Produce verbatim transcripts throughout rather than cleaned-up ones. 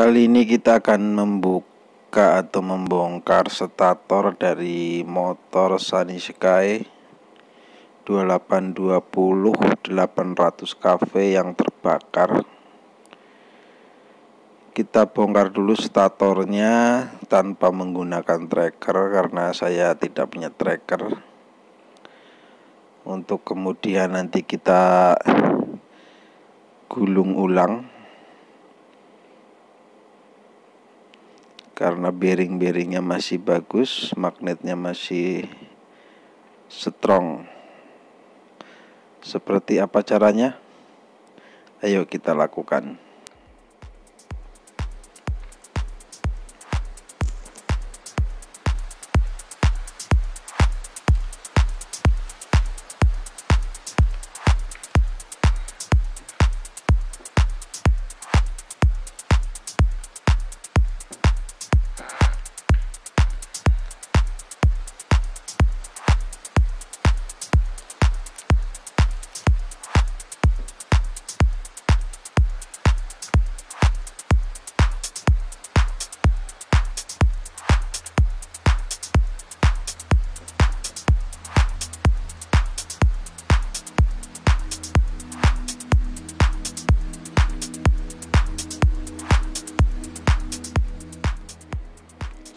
Kali ini kita akan membuka atau membongkar stator dari motor Sunny Sky dua delapan dua nol delapan ratus k v yang terbakar. Kita bongkar dulu statornya tanpa menggunakan tracker karena saya tidak punya tracker, untuk kemudian nanti kita gulung ulang karena bearing-bearingnya masih bagus, magnetnya masih strong. Seperti apa caranya? Ayo kita lakukan.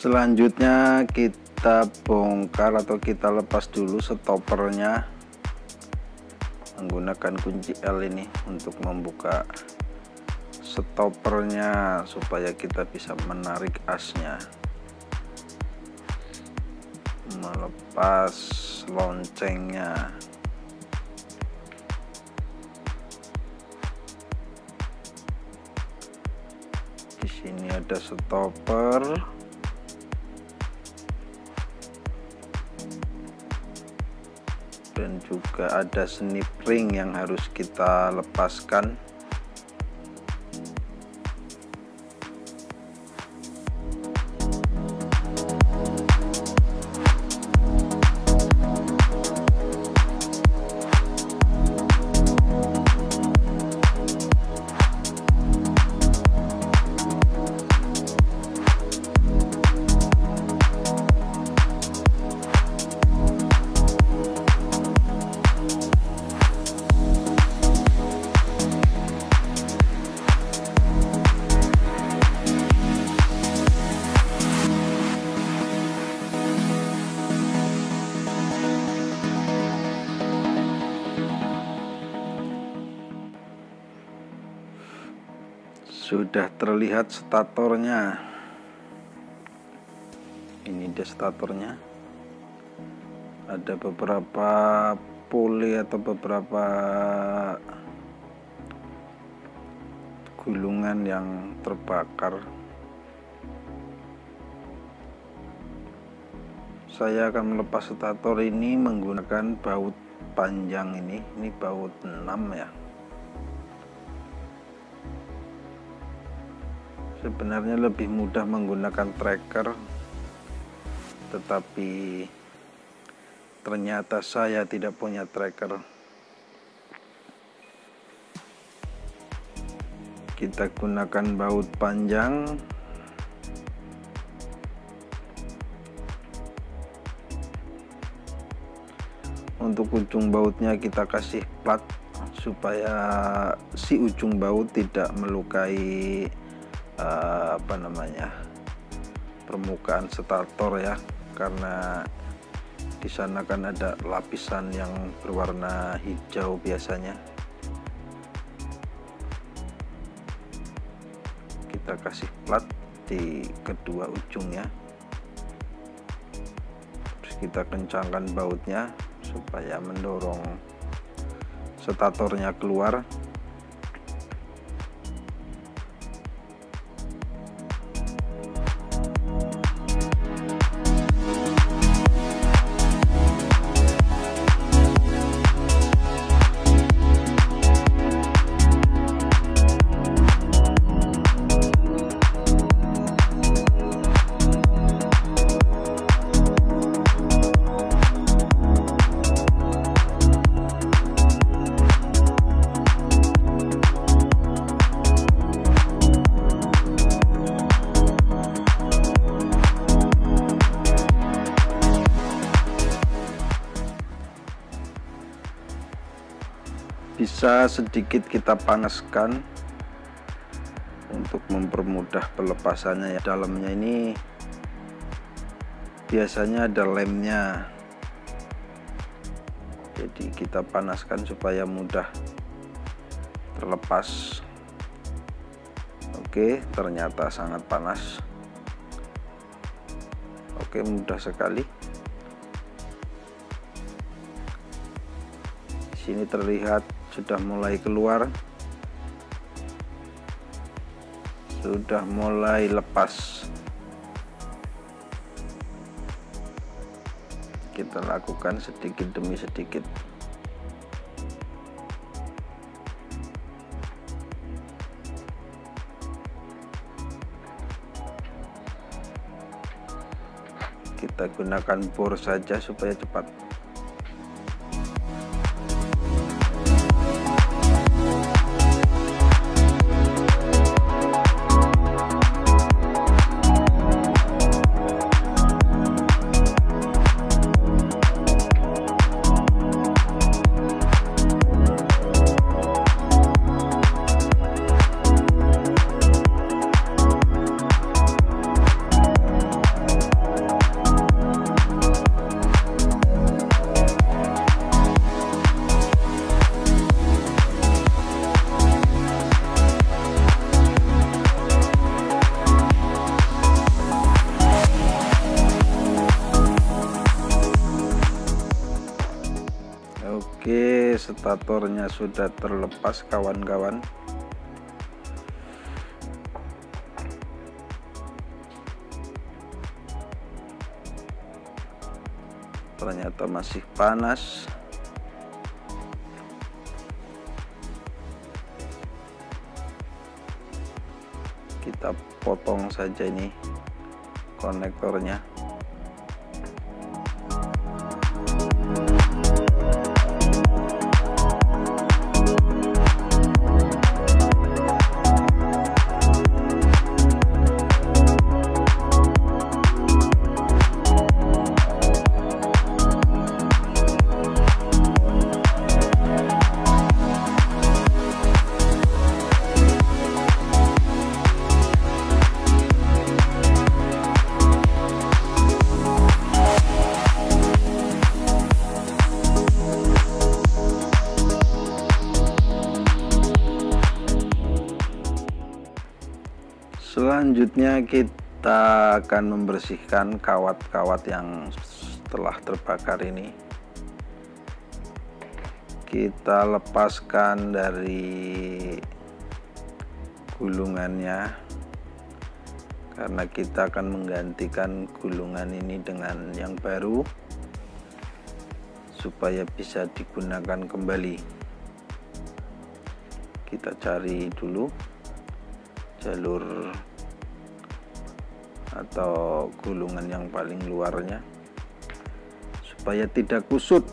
Selanjutnya kita bongkar atau kita lepas dulu stopernya menggunakan kunci L ini untuk membuka stopernya supaya kita bisa menarik asnya, melepas loncengnya. Di sini ada stoper. Dan juga ada snip ring yang harus kita lepaskan. Sudah terlihat statornya. Ini dia statornya. Ada beberapa pole atau beberapa gulungan yang terbakar. Saya akan melepas stator ini menggunakan baut panjang ini. Ini baut enam ya. Sebenarnya lebih mudah menggunakan tracker, tetapi ternyata saya tidak punya tracker. Kita gunakan baut panjang. Untuk ujung bautnya kita kasih plat supaya si ujung baut tidak melukai Uh, apa namanya permukaan stator ya, karena di sana kan ada lapisan yang berwarna hijau biasanya. Kita kasih plat di kedua ujungnya, terus kita kencangkan bautnya supaya mendorong statornya keluar. bisa sedikit kita panaskan untuk mempermudah pelepasannya ya. Dalamnya ini biasanya ada lemnya, jadi kita panaskan supaya mudah terlepas. Oke, ternyata sangat panas. Oke, mudah sekali. Sini terlihat sudah mulai keluar, sudah mulai lepas. Kita lakukan sedikit demi sedikit. Kita gunakan bor saja supaya cepat. Oke, statornya sudah terlepas kawan-kawan. Ternyata masih panas. Kita potong saja ini konektornya. Selanjutnya kita akan membersihkan kawat-kawat yang setelah terbakar ini. Kita lepaskan dari gulungannya karena kita akan menggantikan gulungan ini dengan yang baru supaya bisa digunakan kembali. Kita cari dulu jalur atau gulungan yang paling luarnya supaya tidak kusut.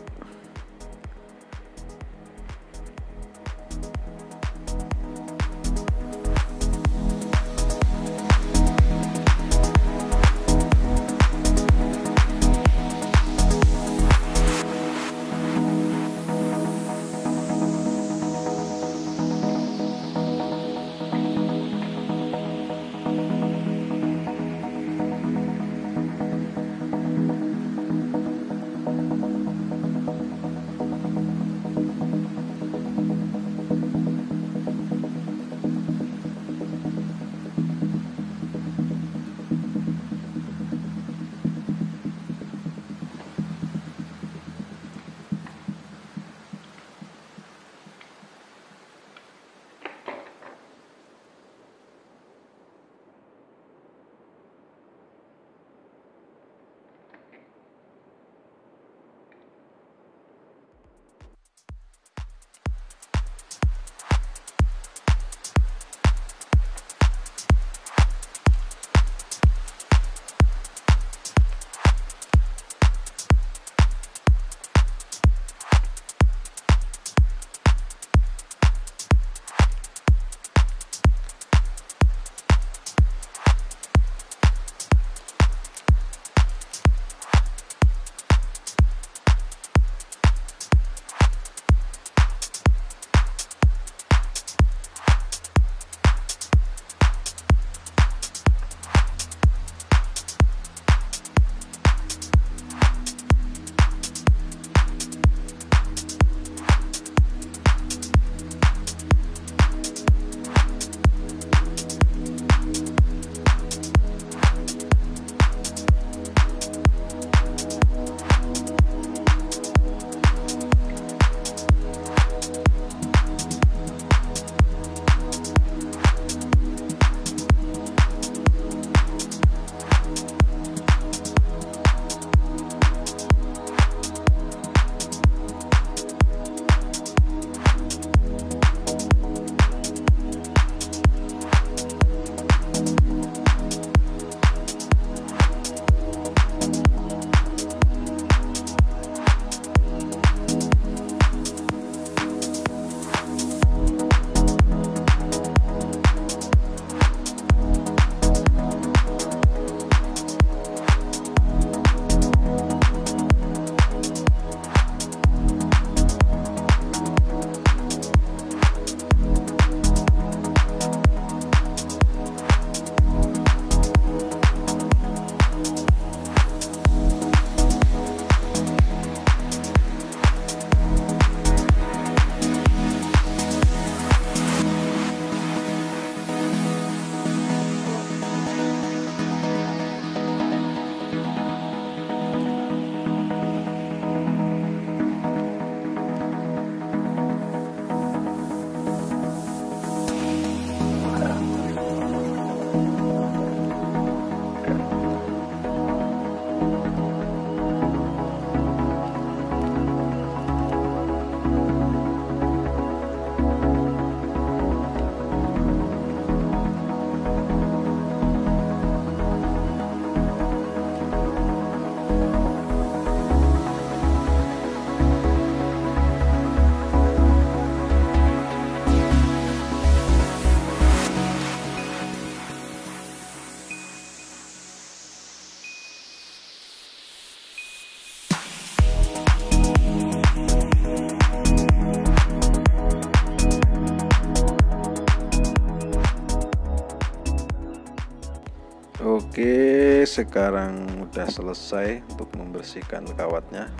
Oke, sekarang udah selesai untuk membersihkan kawatnya.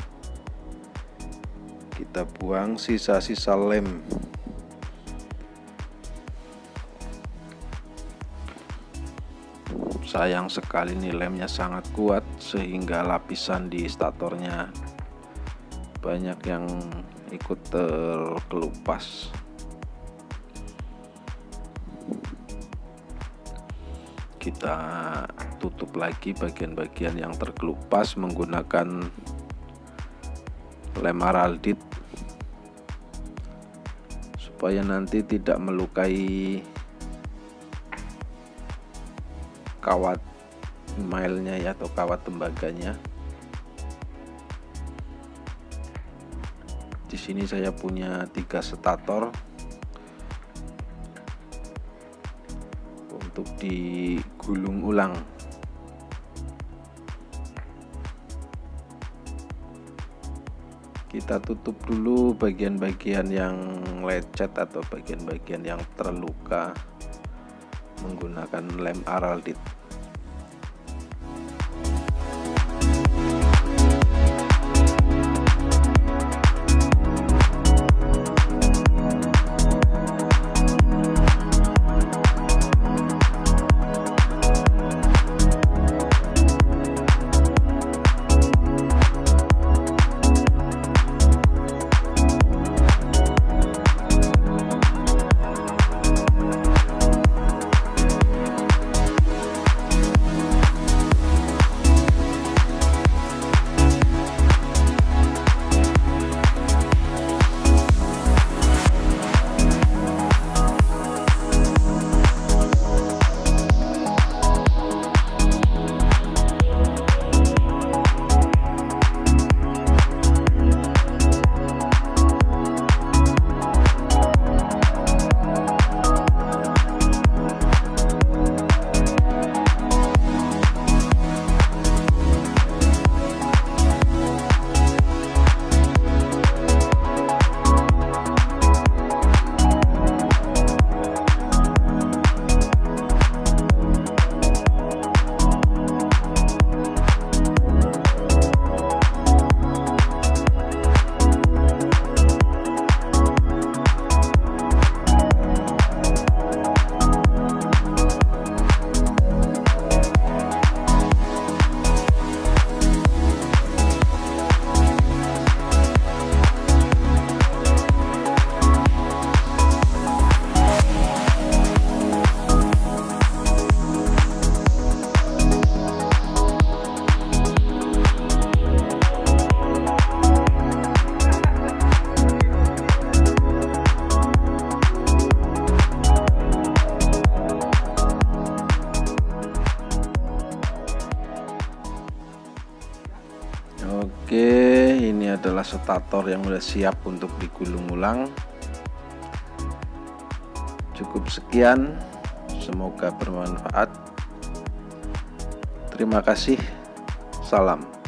Kita buang sisa-sisa lem. Sayang sekali nih, lemnya sangat kuat sehingga lapisan di statornya banyak yang ikut terkelupas. Kita tutup lagi bagian-bagian yang terkelupas menggunakan lem Araldit supaya nanti tidak melukai kawat mailnya ya, atau kawat tembaganya. Di sini saya punya tiga stator. Untuk digulung ulang. Kita tutup dulu bagian-bagian yang lecet atau bagian-bagian yang terluka menggunakan lem Araldit. Oke, ini adalah stator yang sudah siap untuk digulung ulang. Cukup sekian, semoga bermanfaat. Terima kasih, salam.